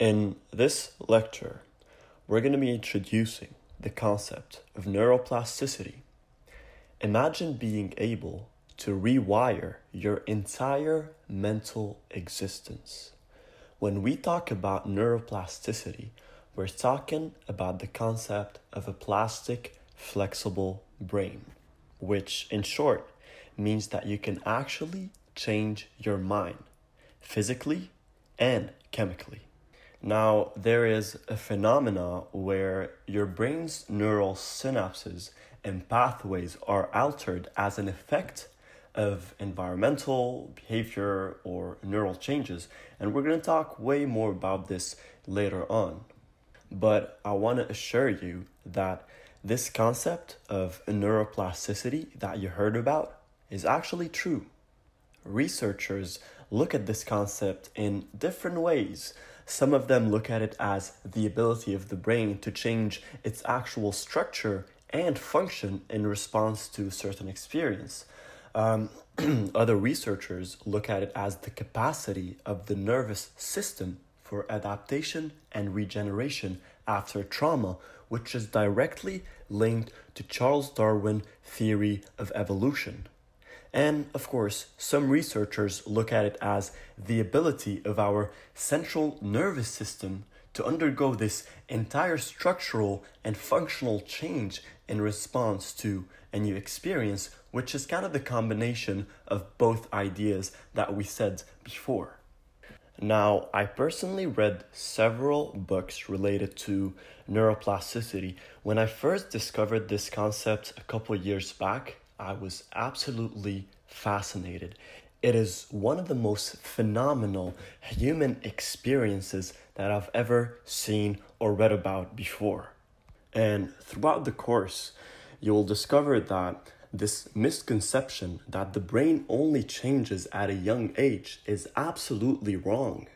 In this lecture, we're going to be introducing the concept of neuroplasticity. Imagine being able to rewire your entire mental existence. When we talk about neuroplasticity, we're talking about the concept of a plastic, flexible brain, which in short means that you can actually change your mind physically and chemically. Now, there is a phenomena where your brain's neural synapses and pathways are altered as an effect of environmental, behavior, or neural changes. And we're going to talk way more about this later on. But I want to assure you that this concept of neuroplasticity that you heard about is actually true. Researchers look at this concept in different ways. Some of them look at it as the ability of the brain to change its actual structure and function in response to certain experience. Other researchers look at it as the capacity of the nervous system for adaptation and regeneration after trauma, which is directly linked to Charles Darwin's theory of evolution. And, of course, some researchers look at it as the ability of our central nervous system to undergo this entire structural and functional change in response to a new experience, which is kind of the combination of both ideas that we said before. Now, I personally read several books related to neuroplasticity. When I first discovered this concept a couple years back, I was absolutely fascinated. It is one of the most phenomenal human experiences that I've ever seen or read about before. And throughout the course, you will discover that this misconception that the brain only changes at a young age is absolutely wrong.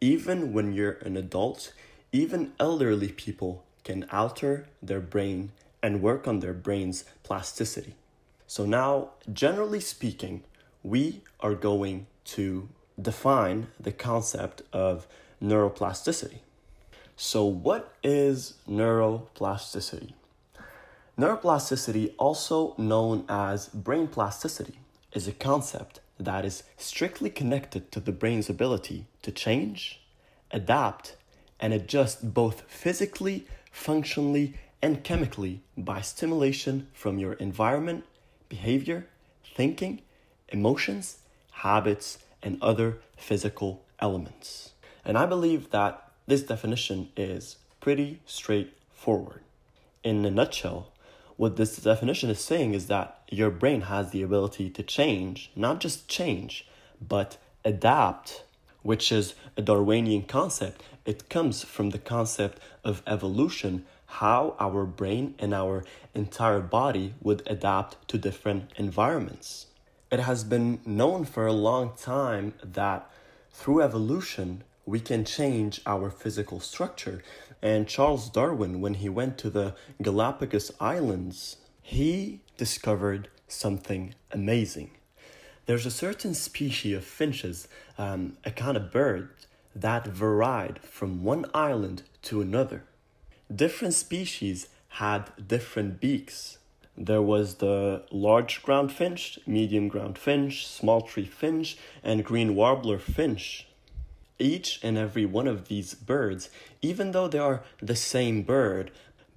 Even when you're an adult, even elderly people can alter their brain and work on their brain's plasticity. So now, generally speaking, we are going to define the concept of neuroplasticity. So what is neuroplasticity? Neuroplasticity, also known as brain plasticity, is a concept that is strictly connected to the brain's ability to change, adapt, and adjust both physically, functionally, and chemically by stimulation from your environment, behavior, thinking, emotions, habits, and other physical elements. And I believe that this definition is pretty straightforward. In a nutshell, what this definition is saying is that your brain has the ability to change, not just change, but adapt, which is a Darwinian concept. It comes from the concept of evolution, how our brain and our entire body would adapt to different environments. It has been known for a long time that through evolution, we can change our physical structure. And Charles Darwin, when he went to the Galapagos Islands, he discovered something amazing. There's a certain species of finches, a kind of bird, that varied from one island to another. Different species had different beaks. There was the large ground finch, medium ground finch, small tree finch, and green warbler finch. Each and every one of these birds, even though they are the same bird,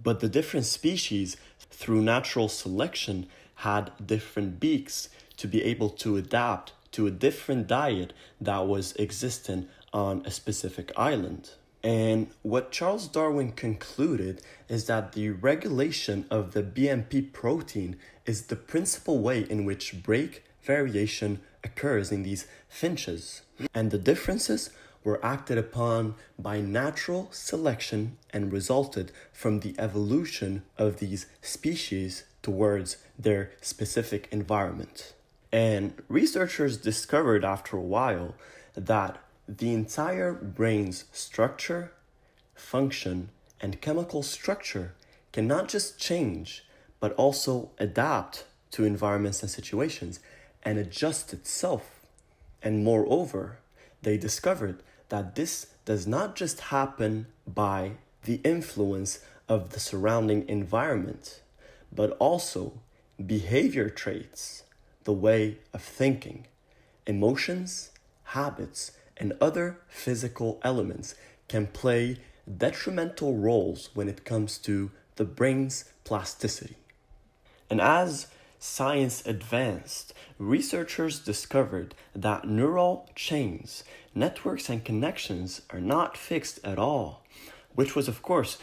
but the different species, through natural selection, had different beaks to be able to adapt to a different diet that was existent on a specific island. And what Charles Darwin concluded is that the regulation of the BMP protein is the principal way in which break variation occurs in these finches. And the differences were acted upon by natural selection and resulted from the evolution of these species towards their specific environment. And researchers discovered after a while that the entire brain's structure, function, and chemical structure can not just change, but also adapt to environments and situations and adjust itself. And moreover, they discovered that this does not just happen by the influence of the surrounding environment, but also behavior traits, the way of thinking, emotions, habits, and other physical elements can play detrimental roles when it comes to the brain's plasticity. And as science advanced, researchers discovered that neural chains, networks, and connections are not fixed at all, which was, of course,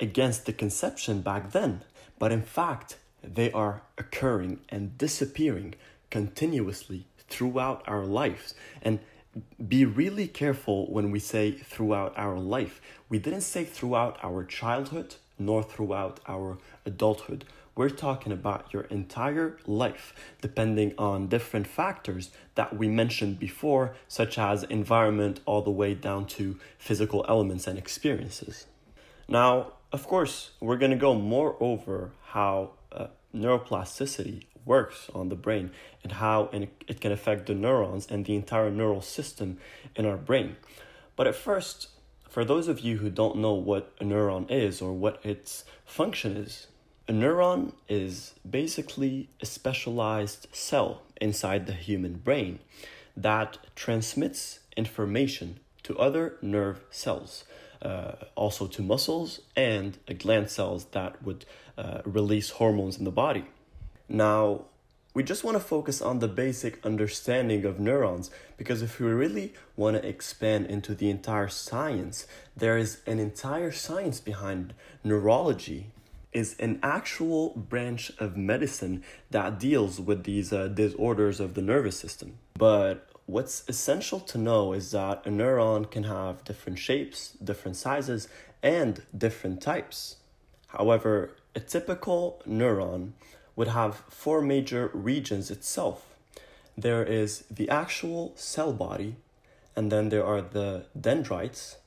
against the conception back then. But in fact, they are occurring and disappearing continuously throughout our lives. And be really careful when we say throughout our life. We didn't say throughout our childhood, nor throughout our adulthood. We're talking about your entire life, depending on different factors that we mentioned before, such as environment, all the way down to physical elements and experiences. Now, of course, we're going to go more over how neuroplasticity works on the brain and how it can affect the neurons and the entire neural system in our brain. But at first, for those of you who don't know what a neuron is or what its function is, a neuron is basically a specialized cell inside the human brain that transmits information to other nerve cells, also to muscles and gland cells that would release hormones in the body. Now, we just want to focus on the basic understanding of neurons, because if we really want to expand into the entire science, there is an entire science behind neurology. Is an actual branch of medicine that deals with these disorders of the nervous system. But what's essential to know is that a neuron can have different shapes, different sizes, and different types. However, a typical neuron would have four major regions itself. There is the actual cell body, and then there are the dendrites,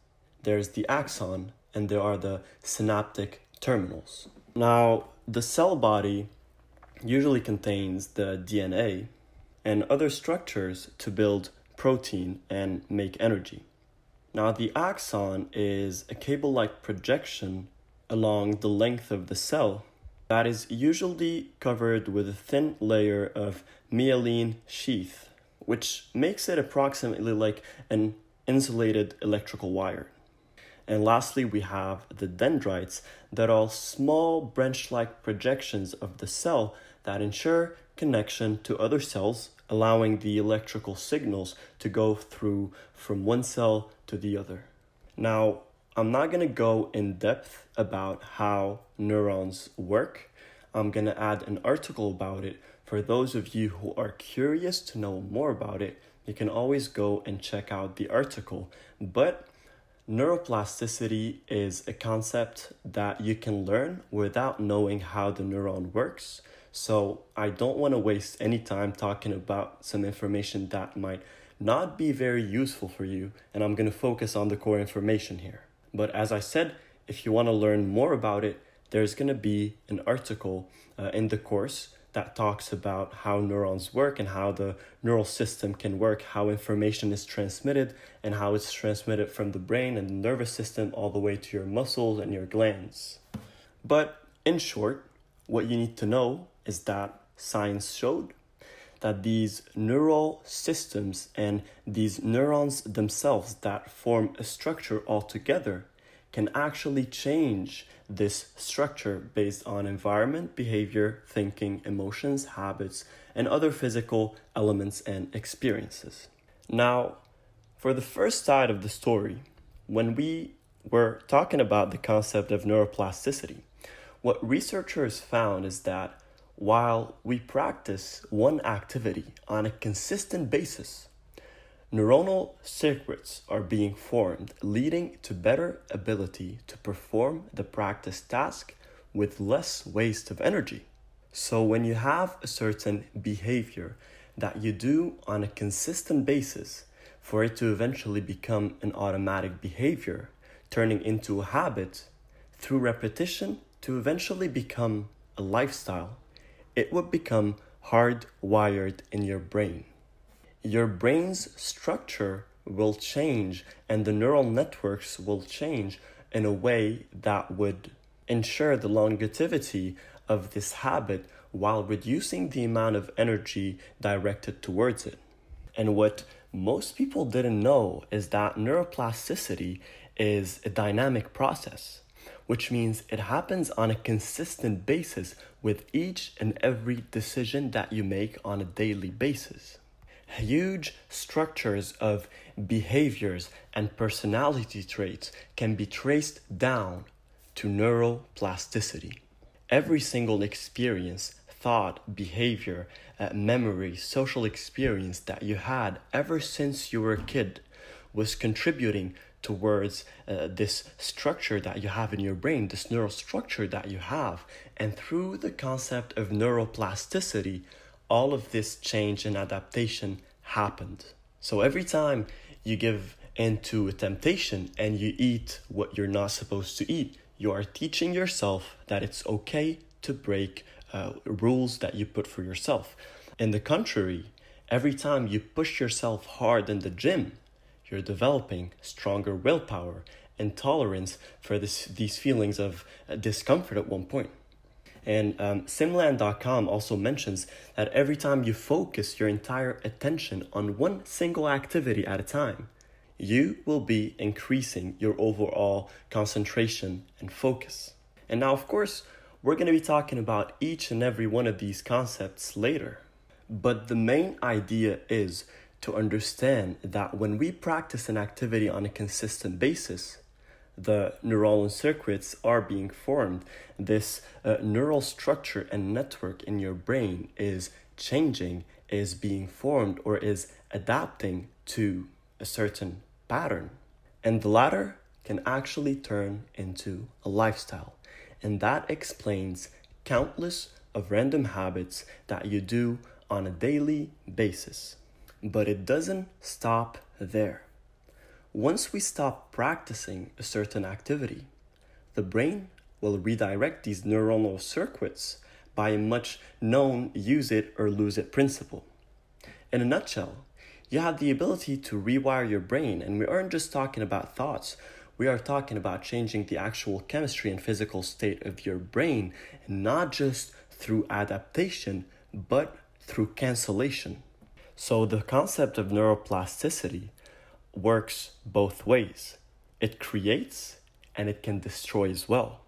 there's the axon, and there are the synaptic terminals. Now, the cell body usually contains the DNA and other structures to build protein and make energy. Now, the axon is a cable-like projection along the length of the cell that is usually covered with a thin layer of myelin sheath, which makes it approximately like an insulated electrical wire. And lastly, we have the dendrites that are small branch-like projections of the cell that ensure connection to other cells, allowing the electrical signals to go through from one cell to the other. Now, I'm not going to go in depth about how neurons work. I'm going to add an article about it. For those of you who are curious to know more about it, you can always go and check out the article. But neuroplasticity is a concept that you can learn without knowing how the neuron works. So I don't want to waste any time talking about some information that might not be very useful for you. And I'm going to focus on the core information here. But as I said, if you want to learn more about it, there's going to be an article in the course that talks about how neurons work and how the neural system can work, how information is transmitted, and how it's transmitted from the brain and the nervous system all the way to your muscles and your glands. But in short, what you need to know is that science showed that these neural systems and these neurons themselves that form a structure altogether can actually change this structure based on environment, behavior, thinking, emotions, habits, and other physical elements and experiences. Now, for the first side of the story, when we were talking about the concept of neuroplasticity, what researchers found is that while we practice one activity on a consistent basis, neuronal circuits are being formed, leading to better ability to perform the practice task with less waste of energy. So when you have a certain behavior that you do on a consistent basis, for it to eventually become an automatic behavior, turning into a habit, through repetition to eventually become a lifestyle, it would become hardwired in your brain. Your brain's structure will change and the neural networks will change in a way that would ensure the longevity of this habit while reducing the amount of energy directed towards it. And what most people didn't know is that neuroplasticity is a dynamic process, which means it happens on a consistent basis with each and every decision that you make on a daily basis. Huge structures of behaviors and personality traits can be traced down to neuroplasticity. Every single experience, thought, behavior, memory, social experience that you had ever since you were a kid was contributing towards this structure that you have in your brain, this neural structure that you have. And through the concept of neuroplasticity, all of this change and adaptation happened. So every time you give into a temptation and you eat what you're not supposed to eat, you are teaching yourself that it's okay to break rules that you put for yourself. On the contrary, every time you push yourself hard in the gym, you're developing stronger willpower and tolerance for these feelings of discomfort at one point. And Simland.com also mentions that every time you focus your entire attention on one single activity at a time, you will be increasing your overall concentration and focus. And now, of course, we're going to be talking about each and every one of these concepts later. But the main idea is to understand that when we practice an activity on a consistent basis, the neural circuits are being formed. This neural structure and network in your brain is changing, is being formed, or is adapting to a certain pattern. And the latter can actually turn into a lifestyle. And that explains countless of random habits that you do on a daily basis. But it doesn't stop there. Once we stop practicing a certain activity, the brain will redirect these neuronal circuits by a much known use it or lose it principle. In a nutshell, you have the ability to rewire your brain, and we aren't just talking about thoughts, we are talking about changing the actual chemistry and physical state of your brain, not just through adaptation, but through cancellation. So the concept of neuroplasticity works both ways. It creates and it can destroy as well.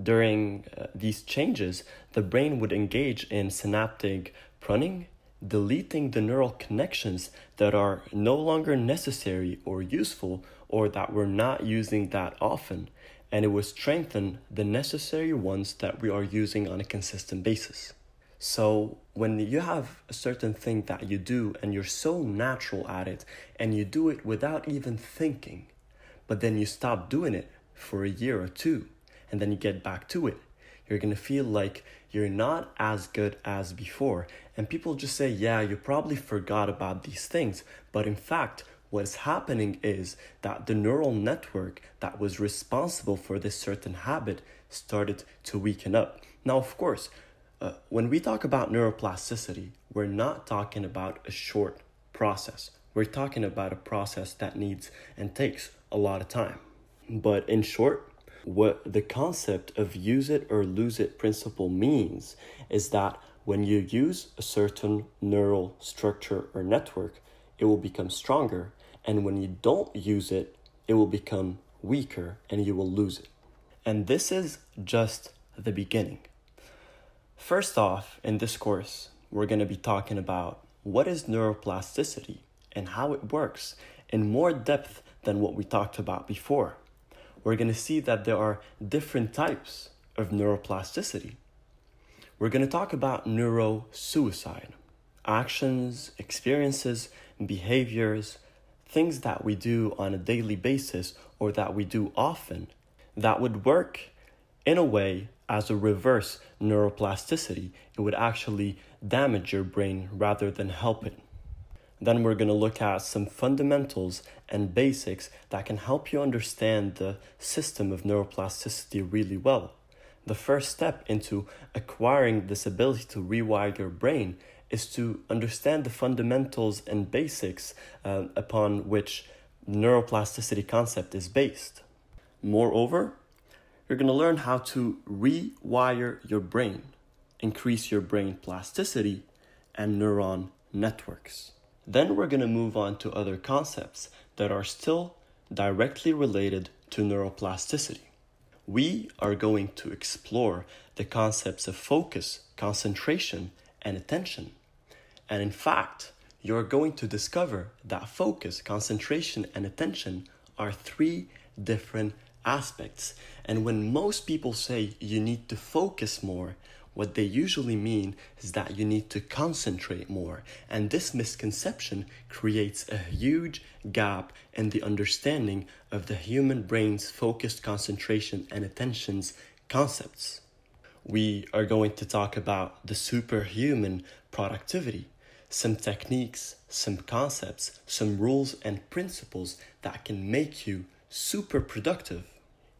During these changes, the brain would engage in synaptic pruning, deleting the neural connections that are no longer necessary or useful or that we're not using that often, and it would strengthen the necessary ones that we are using on a consistent basis. So when you have a certain thing that you do and you're so natural at it and you do it without even thinking, but then you stop doing it for a year or two and then you get back to it, you're going to feel like you're not as good as before. And people just say, yeah, you probably forgot about these things. But in fact, what's happening is that the neural network that was responsible for this certain habit started to weaken up. Now, of course, when we talk about neuroplasticity, we're not talking about a short process. We're talking about a process that needs and takes a lot of time. But in short, what the concept of use it or lose it principle means is that when you use a certain neural structure or network, it will become stronger. And when you don't use it, it will become weaker and you will lose it. And this is just the beginning. First off, in this course, we're going to be talking about what is neuroplasticity and how it works in more depth than what we talked about before. We're going to see that there are different types of neuroplasticity. We're going to talk about neurosuicide, actions, experiences, behaviors, things that we do on a daily basis or that we do often that would work in a way as a reverse neuroplasticity. It would actually damage your brain rather than help it. Then we're going to look at some fundamentals and basics that can help you understand the system of neuroplasticity really well. The first step into acquiring this ability to rewire your brain is to understand the fundamentals and basics upon which neuroplasticity concept is based. Moreover, you're going to learn how to rewire your brain, increase your brain plasticity and neuron networks. Then we're going to move on to other concepts that are still directly related to neuroplasticity. We are going to explore the concepts of focus, concentration, and attention. And in fact, you're going to discover that focus, concentration, and attention are three different aspects. And when most people say you need to focus more, what they usually mean is that you need to concentrate more. And this misconception creates a huge gap in the understanding of the human brain's focused concentration and attention's concepts. We are going to talk about the superhuman productivity, some techniques, some concepts, some rules and principles that can make you super productive.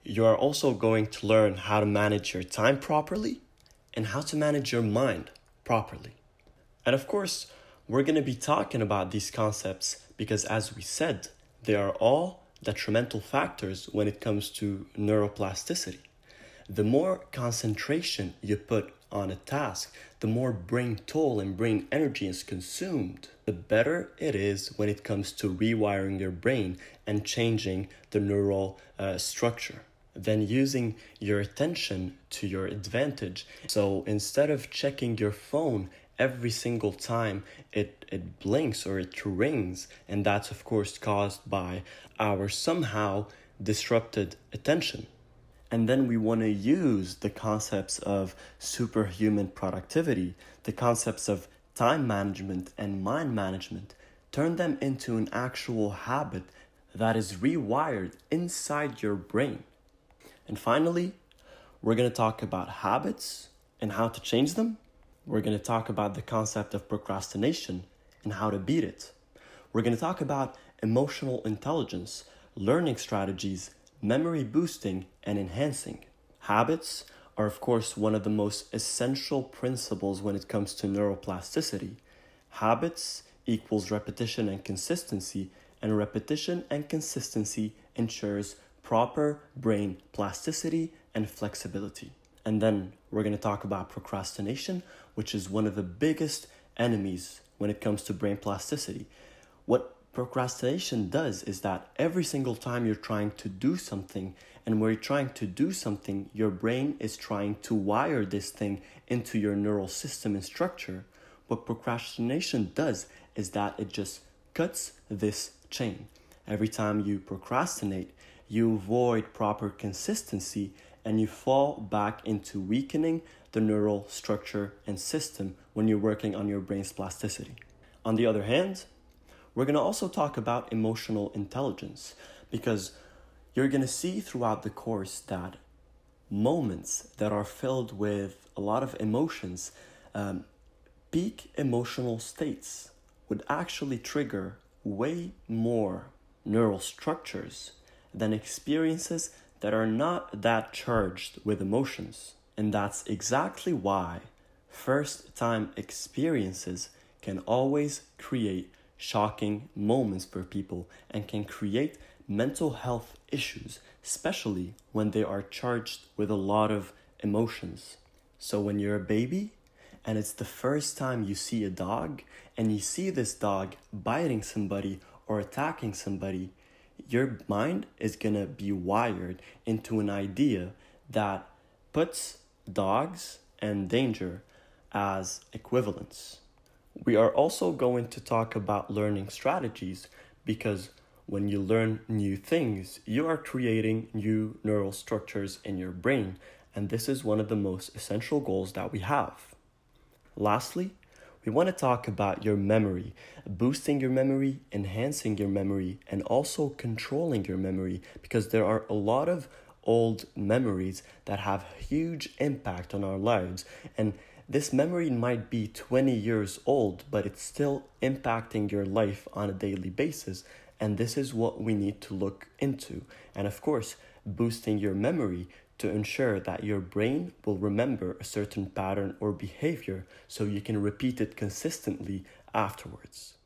You are also going to learn how to manage your time properly, and how to manage your mind properly. And of course, we're going to be talking about these concepts because, as we said, they are all detrimental factors when it comes to neuroplasticity. The more concentration you put on a task, the more brain toll and brain energy is consumed, the better it is when it comes to rewiring your brain and changing the neural structure. Then using your attention to your advantage. So instead of checking your phone every single time it blinks or it rings, and that's of course caused by our somehow disrupted attention. And then we want to use the concepts of superhuman productivity, the concepts of time management and mind management, turn them into an actual habit that is rewired inside your brain. And finally, we're going to talk about habits and how to change them. We're going to talk about the concept of procrastination and how to beat it. We're going to talk about emotional intelligence, learning strategies, memory boosting, and enhancing. Habits are, of course, one of the most essential principles when it comes to neuroplasticity. Habits equals repetition and repetition and consistency ensures proper brain plasticity and flexibility. And then we're going to talk about procrastination, which is one of the biggest enemies when it comes to brain plasticity. What procrastination does is that every single time you're trying to do something, and when you're trying to do something, your brain is trying to wire this thing into your neural system and structure. What procrastination does is that it just cuts this chain. Every time you procrastinate, you avoid proper consistency and you fall back into weakening the neural structure and system when you're working on your brain's plasticity. On the other hand, we're going to also talk about emotional intelligence because you're going to see throughout the course that moments that are filled with a lot of emotions, peak emotional states would actually trigger way more neural structures than experiences that are not that charged with emotions. And that's exactly why first-time experiences can always create shocking moments for people and can create mental health issues, especially when they are charged with a lot of emotions. So when you're a baby and it's the first time you see a dog and you see this dog biting somebody or attacking somebody, your mind is going to be wired into an idea that puts dogs and danger as equivalents. We are also going to talk about learning strategies because when you learn new things, you are creating new neural structures in your brain, and this is one of the most essential goals that we have. Lastly, we want to talk about your memory, boosting your memory, enhancing your memory, and also controlling your memory, because there are a lot of old memories that have huge impact on our lives. And this memory might be 20 years old, but it's still impacting your life on a daily basis. And this is what we need to look into. And of course, boosting your memory to ensure that your brain will remember a certain pattern or behavior so you can repeat it consistently afterwards.